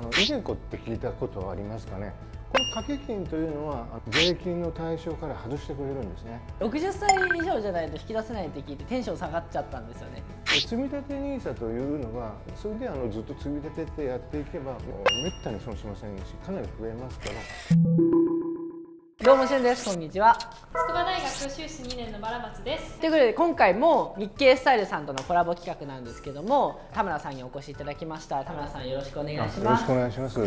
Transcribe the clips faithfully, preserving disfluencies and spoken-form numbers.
iDeCoって聞いたことはありますかね。この掛け金というのは税金の対象から外してくれるんですね。ろくじゅっさい以上じゃないと引き出せないって聞いてテンション下がっちゃったんですよね。積立 ニーサ というのはそれであのずっと積み立ててやっていけばもうめったに損しませんし、かなり増えますから。どうもしゅんです。こんにちは。筑波大学修士にねんのバラマツです。ということで今回も日経スタイルさんとのコラボ企画なんですけども、田村さんにお越しいただきました。田村さんよろしくお願いします。よろしくお願いします。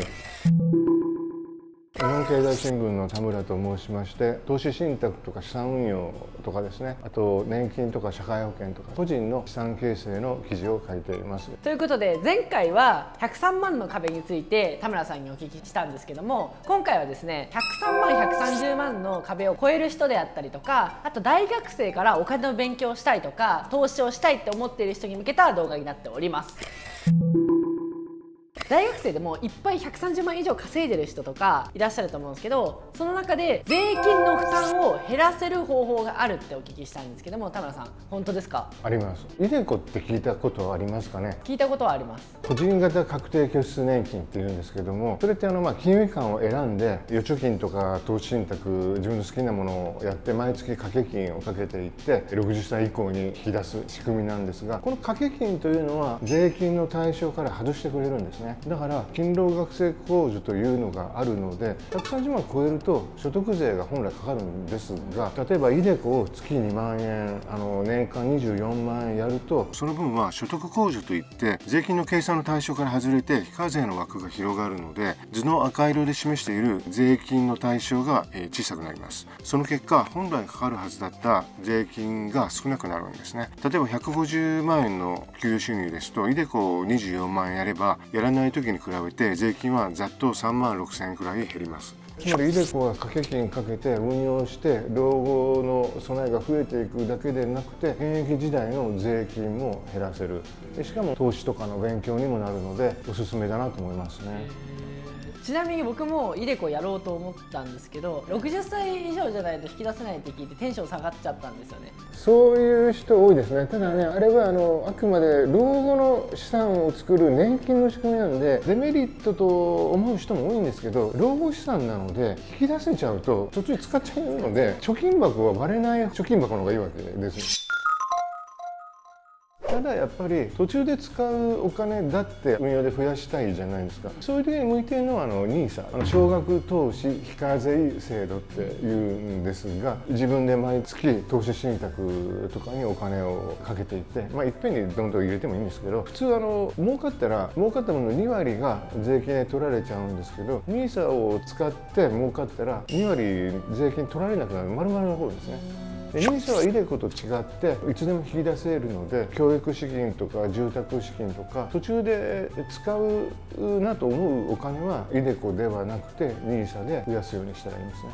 日本経済新聞の田村と申しまして、投資信託とか資産運用とかですね、あと年金とか社会保険とか個人の資産形成の記事を書いています。ということで前回はひゃくさんまんの壁について田村さんにお聞きしたんですけども、今回はですねひゃくさんまんひゃくさんじゅうまんの壁を超える人であったりとか、あと大学生からお金の勉強をしたいとか投資をしたいって思っている人に向けた動画になっております。大学生でもいっぱいひゃくさんじゅうまん以上稼いでる人とかいらっしゃると思うんですけど、その中で税金の負担を減らせる方法があるってお聞きしたいんですけども、田村さん本当ですか？あります。iDeCoって聞いたことはありますかね。聞いたことはあります。個人型確定拠出年金っていうんですけども、それってあのまあ金融機関を選んで預貯金とか投資信託自分の好きなものをやって毎月掛け金をかけていってろくじゅっさい以降に引き出す仕組みなんですが、この掛け金というのは税金の対象から外してくれるんですね。だから勤労学生控除というのがあるのでひゃくさんじゅうまんを超えると所得税が本来かかるんですが、例えばiDeCoを月にまんえんあの年間にじゅうよんまんえんやるとその分は所得控除といって税金の計算の対象から外れて非課税の枠が広がるので、図の赤色で示している税金の対象が小さくなります。その結果本来かかるはずだった税金が少なくなるんですね。例えばひゃくごじゅうまんえんの給与収入ですとiDeCoをにじゅうよんまんえんやればやらないない時に比べて税金はざっとさんまんろくせんえんくらい減ります。つまりiDeCoは掛け金かけて運用して老後の備えが増えていくだけでなくて現役時代の税金も減らせる、しかも投資とかの勉強にもなるのでおすすめだなと思いますね。ちなみに僕もiDeCoやろうと思ったんですけど、ろくじゅっさい以上じゃないと引き出せないって聞いてテンション下がっちゃったんですよね。そういう人多いですね。ただね、あれはあのあくまで老後の資産を作る年金の仕組みなんでデメリットと思う人も多いんですけど、老後資産なので引き出せちゃうと途中使っちゃうので貯金箱はバレない貯金箱の方がいいわけですよ。ただやっぱり途中で使うお金だって運用で増やしたいじゃないですか。そういう時に向いているのはあの ニーサ、 あの少額投資非課税制度っていうんですが、自分で毎月投資信託とかにお金をかけていって、まあ、いっぺんにどんどん入れてもいいんですけど、普通あの儲かったら儲かったもののにわりが税金で取られちゃうんですけど、 ニーサ を使って儲かったらにわり税金取られなくなる丸々の方ですね。ニーサはiDeCoと違っていつでも引き出せるので、教育資金とか住宅資金とか途中で使うなと思うお金はiDeCoではなくてニーサで増やすようにしたらいいんですね。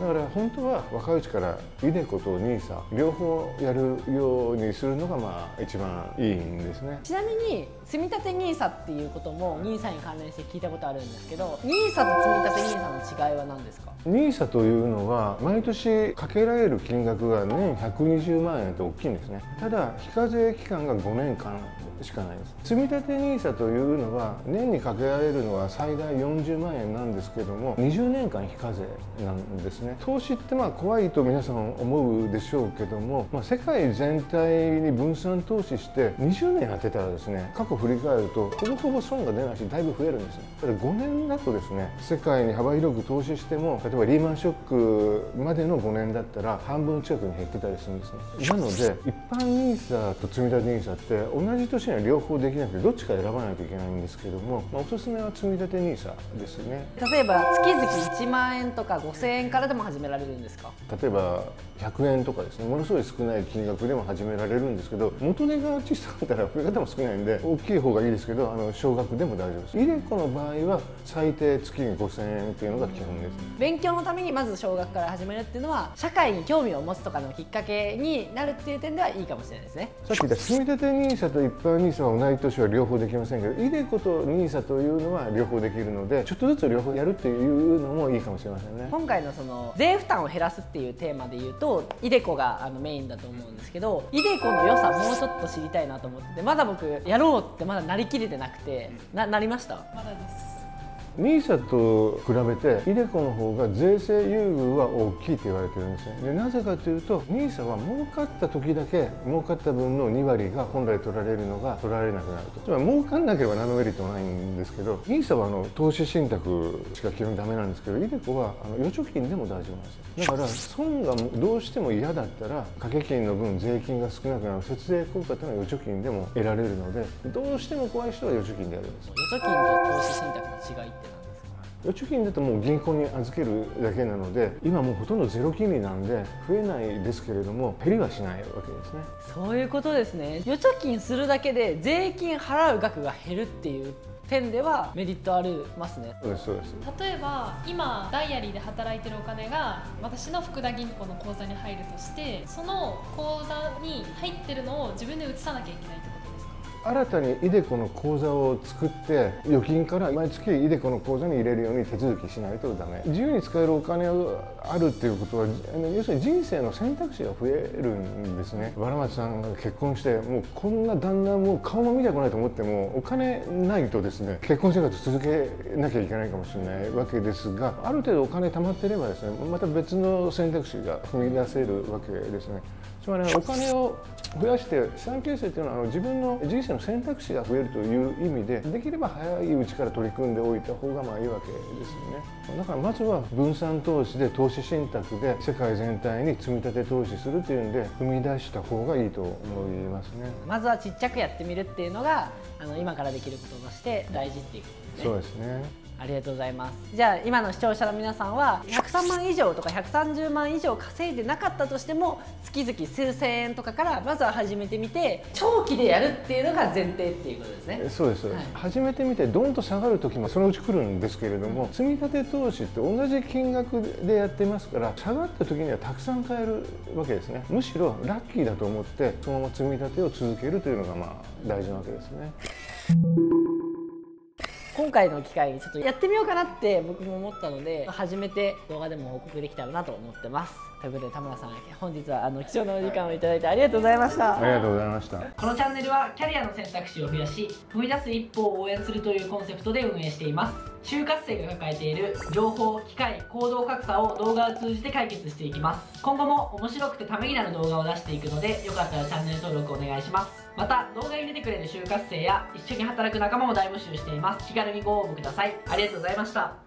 だから本当は若いうちからiDeCoとニーサ両方やるようにするのがまあ一番いいんですね。ちなみに積み立て ニーサっていうことも ニーサに関連して聞いたことあるんですけど、 ニーサと積み立て ニーサの違いは何ですか？ ニーサというのは毎年かけられる金額が年ひゃくにじゅうまんえんと大きいんですね。ただ非課税期間がごねんかんしかないです。積み立て ニーサというのは年にかけられるのは最大よんじゅうまんえんなんですけどもにじゅうねんかん非課税なんですね。投資ってまあ怖いと皆さん思うでしょうけども、まあ、世界全体に分散投資してにじゅうねん当てたらですね、過去振り返るとほぼほぼ損が出ないしだいぶ増えるんですね。ただごねんだとですね、世界に幅広く投資しても例えばリーマンショックまでのごねんだったら半分近くに減ってたりするんですね。なので一般 ニーサと積み立て ニーサって同じ年には両方できなくてどっちか選ばないといけないんですけども、まあ、おすすめは積み立て ニーサですね。例えば月々いちまんえんとかごせんえんからでも始められるんですか？例えばひゃくえんとかですね、ものすごい少ない金額でも始められるんですけど、元値が小さかったら増え方も少ないんで大きい方がいいですけど、あの少額でも大丈夫です。iDeCoの場合は最低月にごせんえんっていうのが基本です。勉強のためにまず少額から始めるっていうのは社会に興味を持つとかのきっかけになるっていう点ではいいかもしれないですね。さっき言った積み立て ニーサと一般 ニーサは同じ年は両方できませんけど、iDeCoと ニーサというのは両方できるのでちょっとずつ両方やるっていうのもいいかもしれませんね。今回のその税負担を減らすっていうテーマで言うとiDeCoがあのメインだと思うんですけど、iDeCoの良さもうちょっと知りたいなと思ってて、まだ僕やろうってまだなりきれてなくて、な、なりました？まだです。ニーサ と比べてiDeCoの方が税制優遇は大きいと言われてるんですね。でなぜかというと ニーサ は儲かった時だけ儲かった分のにわりが本来取られるのが取られなくなると。つまり儲かんなければ何のメリットもないんですけど、 ニーサ はあの投資信託しか基本ダメなんですけど、iDeCoはあの預貯金でも大丈夫なんですよ。だから損がどうしても嫌だったら掛け金の分税金が少なくなる節税効果というのは預貯金でも得られるので、どうしても怖い人は預貯金でやるんです。預貯金と投資信託の違いって預貯金だともう銀行に預けるだけなので、今もうほとんどゼロ金利なんで増えないですけれども減りはしないわけですね。そういうことですね。預貯金するだけで税金払う額が減るっていう点ではメリットありますね。そうですそうです。例えば今ダイアリーで働いてるお金が私の福田銀行の口座に入るとして、その口座に入ってるのを自分で移さなきゃいけないってこと、新たにiDeCoの口座を作って預金から毎月iDeCoの口座に入れるように手続きしないとダメ。自由に使えるお金があるっていうことは要するに人生の選択肢が増えるんですね。藁松さんが結婚してもうこんな旦那もう顔も見たくないと思ってもお金ないとですね結婚生活続けなきゃいけないかもしれないわけですが、ある程度お金貯まってればですねまた別の選択肢が踏み出せるわけですね。つまりお金を増やして資産形成というのはあの自分の人生の選択肢が増えるという意味で、できれば早いうちから取り組んでおいた方がまあいいわけですよね。だからまずは分散投資で投資信託で世界全体に積み立て投資するというんで踏み出した方がいいと思いますね。まずはちっちゃくやってみるっていうのがあの今からできることとして大事っていうことですね。そうですね。ありがとうございます。じゃあ今の視聴者の皆さんはひゃくさんまん以上とかひゃくさんじゅうまん以上稼いでなかったとしても月々数千円とかからまずは始めてみて長期でやるっていうのが前提っていうことですね。そうですそうです、はい、始めてみてドンと下がる時もそのうち来るんですけれども、積立投資って同じ金額でやってますから下がった時にはたくさん買えるわけですね。むしろラッキーだと思ってそのまま積み立てを続けるというのがまあ大事なわけですね。今回の機会にちょっとやってみようかなって僕も思ったので初めて動画でも報告できたらなと思ってます。ということで田村さん、本日はあの貴重なお時間をいただいてありがとうございました。ありがとうございました。このチャンネルはキャリアの選択肢を増やし踏み出す一歩を応援するというコンセプトで運営しています。就活生が抱えている情報、機会、行動格差を動画を通じて解決していきます。今後も面白くてためになる動画を出していくのでよかったらチャンネル登録お願いします。また動画に出てくれる就活生や一緒に働く仲間も大募集しています。気軽にご応募ください。ありがとうございました。